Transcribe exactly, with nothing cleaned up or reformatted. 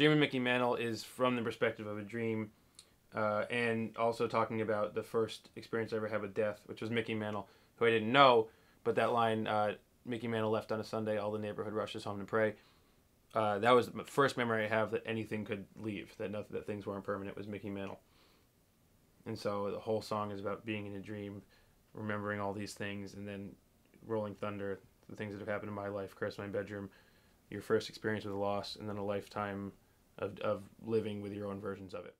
Dreaming Mickey Mantle is from the perspective of a dream, uh, and also talking about the first experience I ever had with death, which was Mickey Mantle, who I didn't know, but that line, uh, Mickey Mantle left on a Sunday, all the neighborhood rushes home to pray. Uh, that was the first memory I have that anything could leave, that nothing, that things weren't permanent, was Mickey Mantle. And so the whole song is about being in a dream, remembering all these things, and then Rolling Thunder, the things that have happened in my life, Curse My Bedroom, your first experience with loss, and then a lifetime of, of living with your own versions of it.